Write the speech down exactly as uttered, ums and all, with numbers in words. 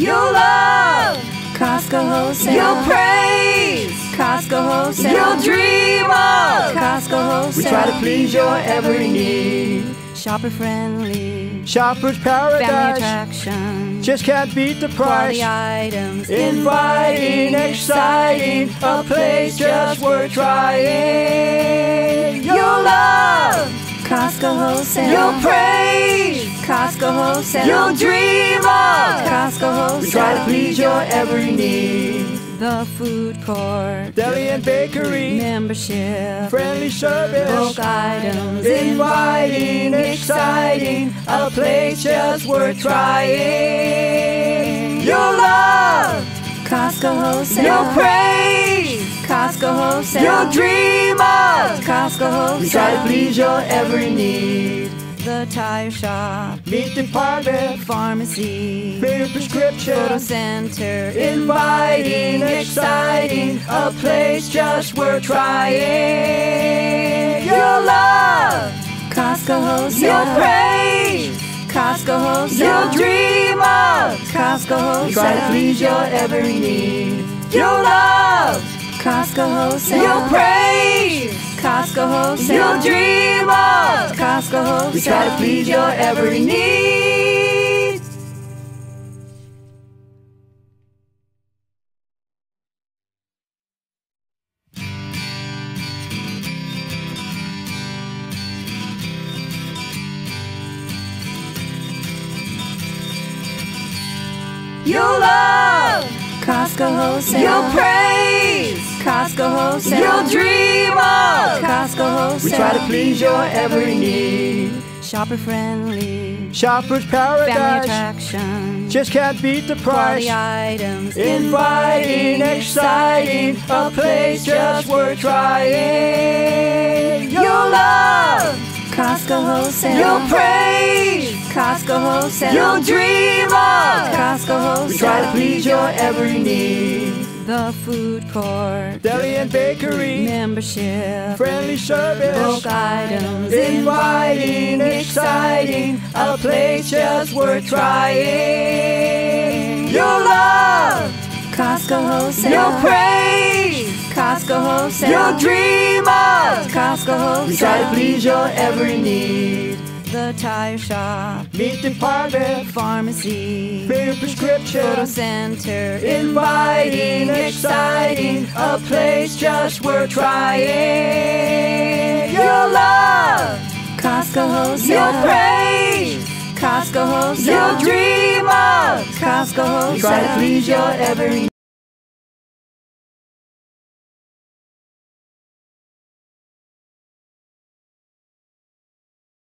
You'll love Costco Wholesale. You'll praise Costco Wholesale. You'll dream of Costco Wholesale. We try to please your every need. Shopper friendly. Shopper's paradise. Family attraction. Just can't beat the price. Quality items. Inviting, exciting. A place just worth trying. You'll love Costco Wholesale. You'll praise Costco Wholesale. You'll dream of Costco Wholesale. We try to please your every need. The food court, deli and bakery, membership, friendly service, bulk items, inviting, exciting, a place just worth trying. You'll love Costco Wholesale. You'll praise Costco Wholesale. You'll dream of Costco Wholesale. We try to please your every need. The tire shop, meat department, pharmacy, free prescription, photo center, inviting, exciting, a place just worth trying. You'll love Costco Wholesale. You'll praise Costco Wholesale. You'll dream of Costco Wholesale. Try to please your every need. You'll love Costco Wholesale. You'll praise Costco Wholesale. You'll dream of Costco Wholesale. We try to please your every need. You'll love Costco Wholesale. You'll praise Costco Wholesale. You'll dream of Costco Wholesale. We try to please your every need. Shopper friendly. Shopper's paradise. Family attraction. Just can't beat the price. Quality items. Inviting, exciting, a place just worth trying. You'll love Costco Wholesale. You'll praise Costco Wholesale. You'll dream of Costco Wholesale. We try to please your every need. The food court, deli and bakery, membership, friendly service, bulk items, inviting, exciting, a place just worth trying. You'll love Costco Wholesale. You'll praise Costco Wholesale. You'll dream of Costco Wholesale. We try to please your every need. The tire shop, meat department, pharmacy, free prescription, photo center, inviting, exciting, a place just worth trying. You'll love Costco Wholesale. You'll praise Costco Wholesale. You'll dream of Costco Wholesale. Try to please your every